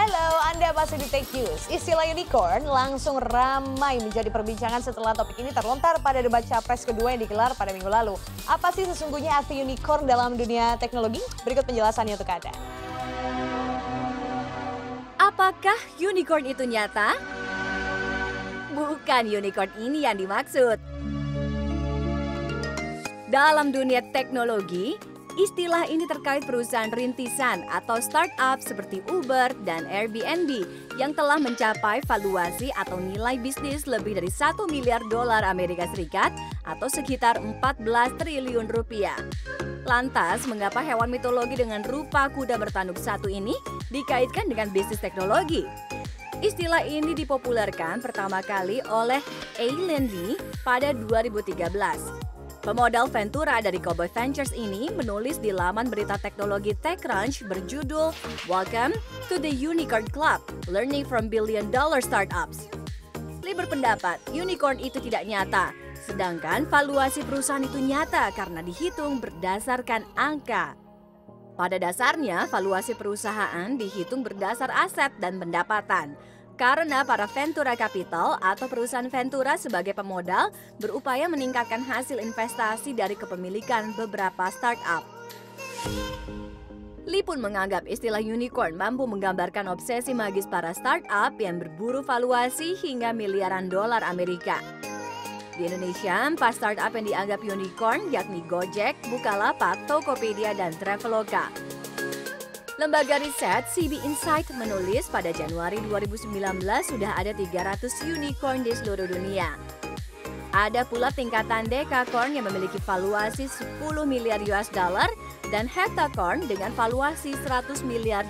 Halo, Anda masih di Tech News. Istilah unicorn langsung ramai menjadi perbincangan setelah topik ini terlontar pada debat capres kedua yang digelar pada minggu lalu. Apa sih sesungguhnya arti unicorn dalam dunia teknologi? Berikut penjelasannya untuk Anda. Apakah unicorn itu nyata? Bukan unicorn ini yang dimaksud. Dalam dunia teknologi, istilah ini terkait perusahaan rintisan atau startup seperti Uber dan Airbnb yang telah mencapai valuasi atau nilai bisnis lebih dari $1 miliar Amerika Serikat atau sekitar 14 triliun rupiah. Lantas, mengapa hewan mitologi dengan rupa kuda bertanduk satu ini dikaitkan dengan bisnis teknologi? Istilah ini dipopulerkan pertama kali oleh Aileen Lee pada 2013. Pemodal Ventura dari Cowboy Ventures ini menulis di laman berita teknologi TechCrunch berjudul "Welcome to the Unicorn Club, Learning from Billion-Dollar Startups". Lee berpendapat, unicorn itu tidak nyata, sedangkan valuasi perusahaan itu nyata karena dihitung berdasarkan angka. Pada dasarnya, valuasi perusahaan dihitung berdasar aset dan pendapatan. Karena para Ventura Capital atau perusahaan Ventura sebagai pemodal berupaya meningkatkan hasil investasi dari kepemilikan beberapa startup. Lee pun menganggap istilah unicorn mampu menggambarkan obsesi magis para startup yang berburu valuasi hingga miliaran dolar Amerika. Di Indonesia, 4 startup yang dianggap unicorn yakni Gojek, Bukalapak, Tokopedia, dan Traveloka. Lembaga riset CB Insights menulis pada Januari 2019 sudah ada 300 unicorn di seluruh dunia. Ada pula tingkatan decacorn yang memiliki valuasi $10 miliar dan heptacorn dengan valuasi $100 miliar.